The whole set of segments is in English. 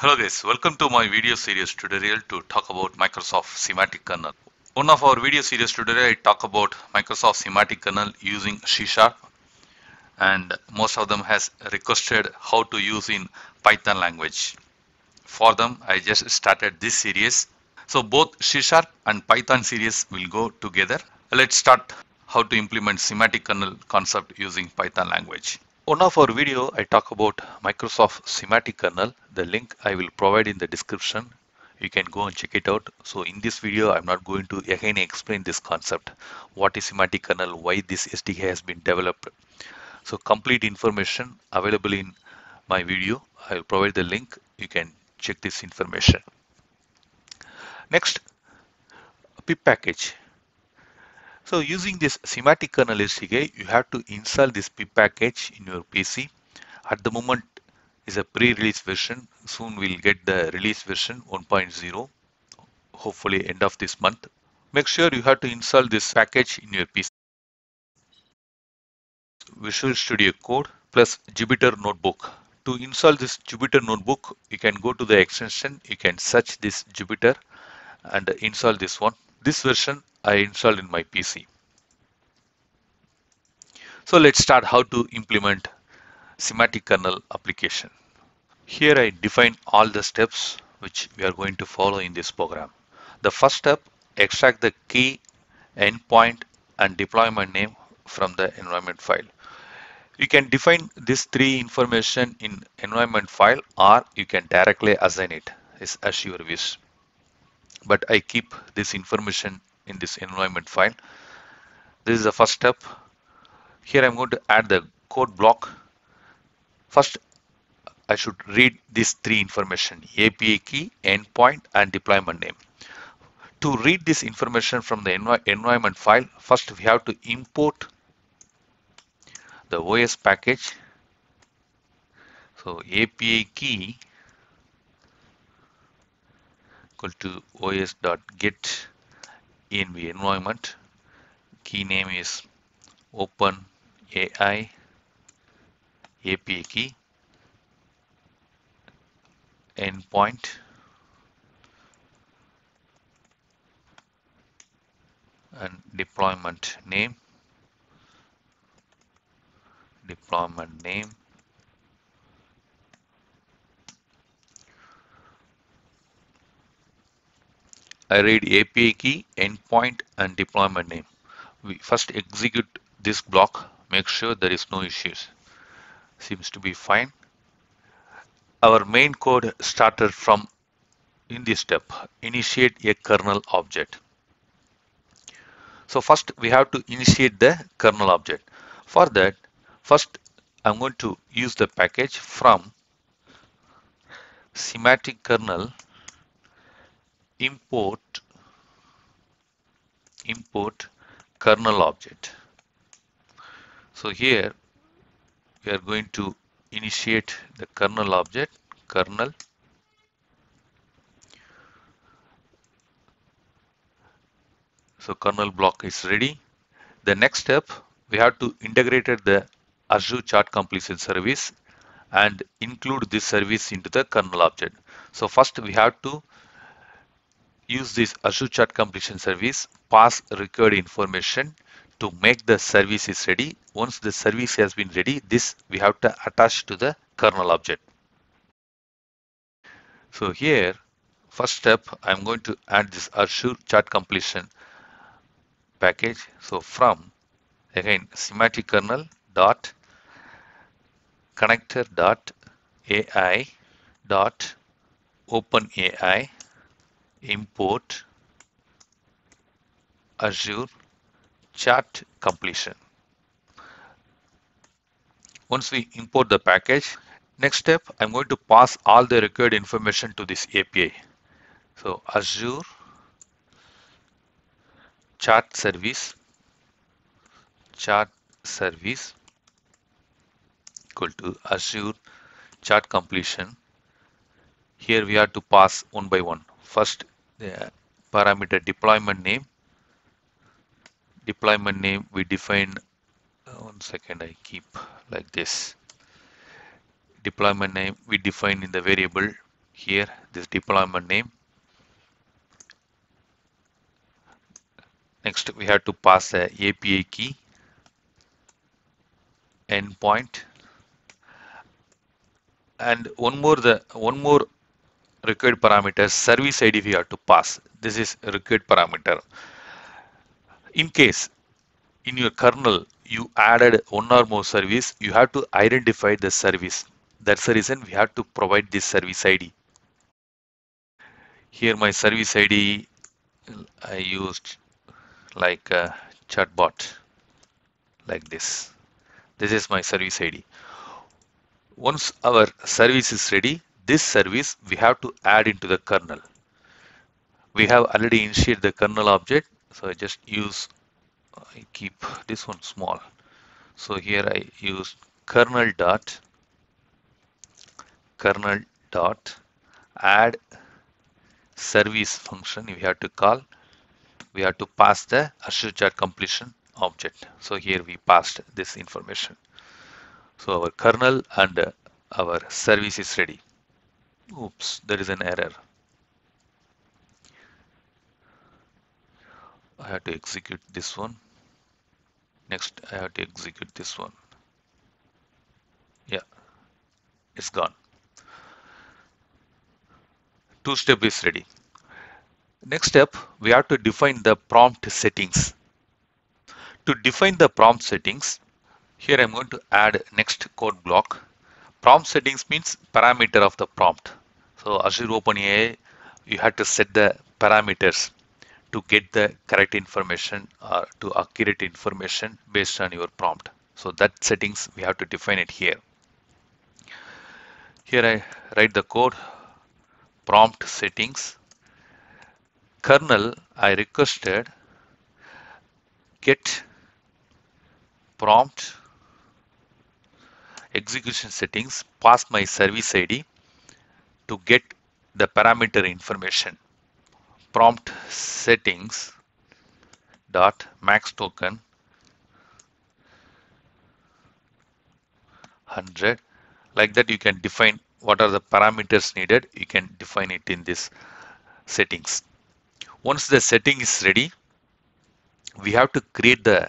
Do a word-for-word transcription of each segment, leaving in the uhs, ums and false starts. Hello guys, welcome to my video series tutorial to talk about Microsoft Semantic Kernel. One of our video series tutorial I talk about Microsoft Semantic Kernel using C Sharp, and most of them has requested how to use in Python language. For them I just started this series. So both C Sharp and Python series will go together. Let's start how to implement Semantic Kernel concept using Python language. One of our video I talk about Microsoft Semantic Kernel. The link I will provide in the description. You can go and check it out. So in this video I'm not going to again explain this concept. What is Semantic Kernel? Why this S D K has been developed? So complete information available in my video. I will provide the link. You can check this information. Next, pip package. So using this Semantic Kernel S D K, you have to install this pip package in your P C. At the moment is a pre-release version. Soon we'll get the release version one point zero, hopefully end of this month. Make sure you have to install this package in your P C. Visual Studio Code plus Jupyter Notebook. To install this Jupyter Notebook, you can go to the extension, you can search this Jupyter and install this one. This version I installed in my P C. So let's start how to implement Semantic Kernel application. Here I define all the steps which we are going to follow in this program. The first step, extract the key, endpoint and deployment name from the environment file. You can define these three information in environment file, or you can directly assign it as, as your wish. But I keep this information in this environment file. This is the first step. Here I'm going to add the code block. First, I should read these three information: A P I key, endpoint, and deployment name. To read this information from the env environment file, first we have to import the O S package. So A P I key equal to O S dot get. env environment, key name is OpenAI A P I key, endpoint and deployment name deployment name I read A P I key, endpoint and deployment name. We first execute this block, make sure there is no issues. Seems to be fine. Our main code started from in this step, initiate a kernel object. So first we have to initiate the kernel object. For that, first I'm going to use the package from Semantic Kernel. import import kernel object. So here we are going to initiate the kernel object, kernel so kernel block is ready. The next step, we have to integrate the Azure chart completion service and include this service into the kernel object. So first we have to use this Azure chart completion service, pass required information to make the service is ready. Once the service has been ready, this we have to attach to the kernel object. So here, first step, I'm going to add this Azure chart completion package. So from again Semantic Kernel dot connector dot AI dot OpenAI import Azure chart completion. Once we import the package, next step, I'm going to pass all the required information to this A P I. So Azure chart service chart service equal to Azure chart completion. Here we have to pass one by one. First, the parameter deployment name. Deployment name we define. One second, I keep like this. Deployment name we define in the variable here this deployment name. Next we have to pass a A P I key, endpoint, and one more the one more required parameter, service I D we have to pass. This is a required parameter. In case in your kernel you added one or more service, you have to identify the service. That's the reason we have to provide this service I D. Here my service I D I used like a chatbot, like this. This is my service I D. Once our service is ready, this service we have to add into the kernel. We have already initiated the kernel object, so I just use, I keep this one small. So here I use kernel dot kernel dot add service function. We have to call. We have to pass the Azure Chat completion object. So here we passed this information. So our kernel and our service is ready. Oops, there is an error. I have to execute this one. Next, I have to execute this one. Yeah, it's gone. Two step is ready. Next step, we have to define the prompt settings. To define the prompt settings, here I'm going to add next code block. Prompt settings means parameter of the prompt. So Azure OpenAI, you have to set the parameters to get the correct information or to accurate information based on your prompt. So that settings, we have to define it here. Here I write the code, prompt settings. Kernel, I requested get prompt execution settings, pass my service I D to get the parameter information. Prompt settings dot max token one hundred. Like that you can define what are the parameters needed. You can define it in this settings. Once the setting is ready, we have to create the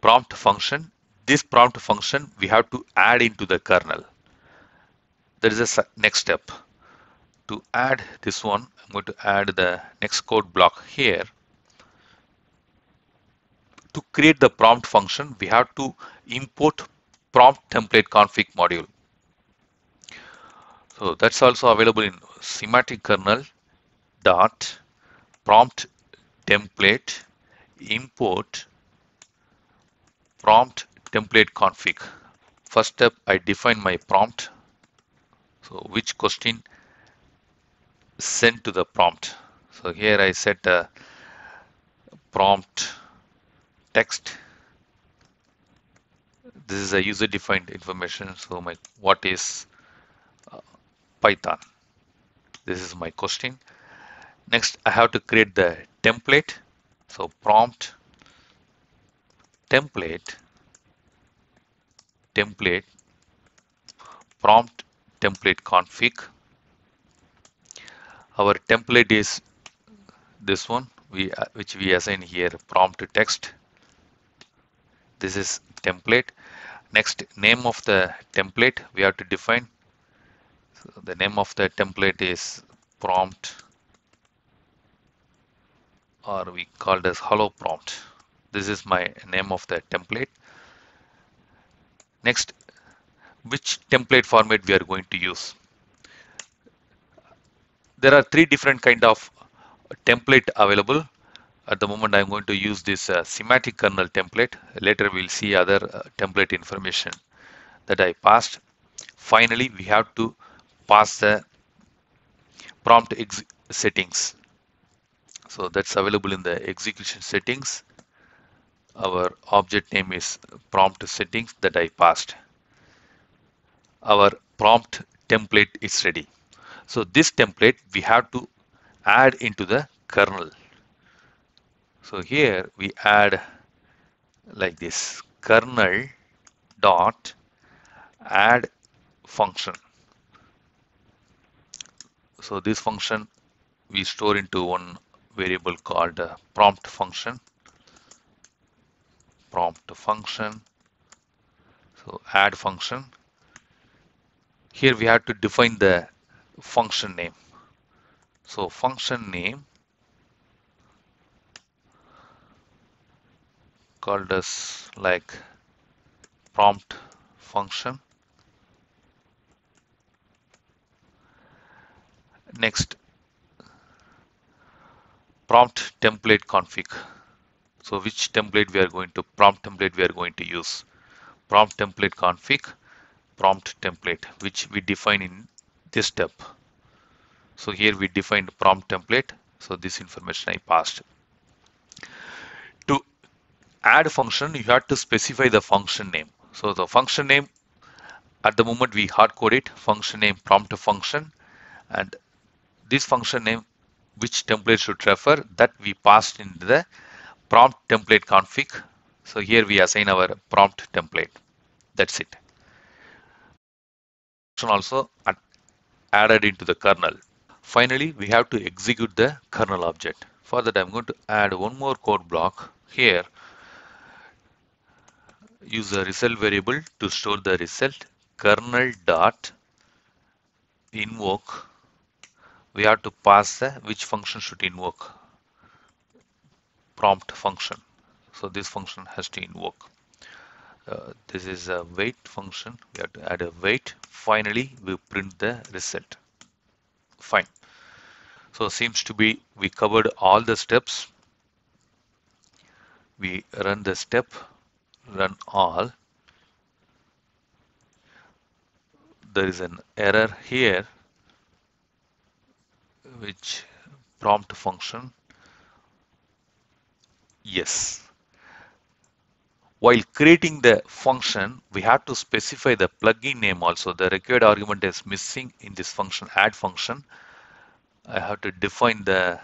prompt function. This prompt function we have to add into the kernel. There is a next step. To add this one, I'm going to add the next code block here. To create the prompt function, we have to import prompt template config module. So that's also available in semantic kernel dot prompt template import prompt template config. First step, I define my prompt. So which question send to the prompt. So here I set a prompt text. This is a user defined information. So my what is uh, Python. This is my question. Next I have to create the template. So prompt template template prompt template config. Our template is this one, we, which we assign here, prompt text. This is template. Next, name of the template we have to define. So the name of the template is prompt, or we call this hello prompt. This is my name of the template. Next, which template format we are going to use. There are three different kind of template available. At the moment, I'm going to use this uh, semantic kernel template. Later, we'll see other uh, template information that I passed. Finally, we have to pass the prompt ex settings. So that's available in the execution settings. Our object name is prompt settings that I passed. Our prompt template is ready. So this template we have to add into the kernel. So here we add like this, kernel dot add function. So this function we store into one variable called uh, prompt function. Prompt function. So add function. Here we have to define the function name. So function name called as like prompt function. Next, prompt template config. So which template we are going to prompt template we are going to use. Prompt template config, prompt template, which we define in this step. So here we defined prompt template. So this information I passed. To add function, you have to specify the function name. So the function name, at the moment we hard code it, function name prompt function, and this function name, which template should refer, that we passed into the prompt template config. So here we assign our prompt template. That's it. Also added into the kernel. Finally, we have to execute the kernel object. For that, I'm going to add one more code block here. Use the result variable to store the result. Kernel dot invoke. We have to pass the which function should invoke. Prompt function. So this function has to invoke. Uh, this is a wait function. We have to add a wait. Finally, we print the result. Fine. So seems to be we covered all the steps. We run the step, run all. There is an error here, which prompt function. Yes. While creating the function, we have to specify the plugin name also. The required argument is missing in this function, add function. I have to define the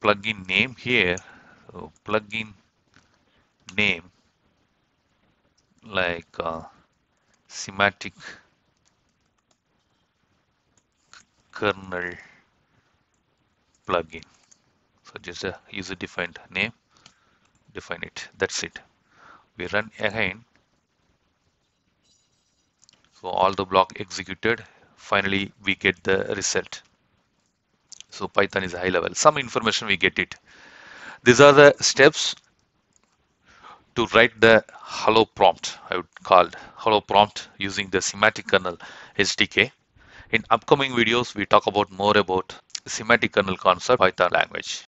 plugin name here. So plugin name like uh, semantic kernel plugin. So just a user defined name. Define it. That's it. We run again. So all the block executed. Finally, we get the result. So Python is high level. Some information we get it. These are the steps to write the hello prompt. I would call hello prompt using the semantic kernel S D K. In upcoming videos, we talk about more about semantic kernel concept Python language.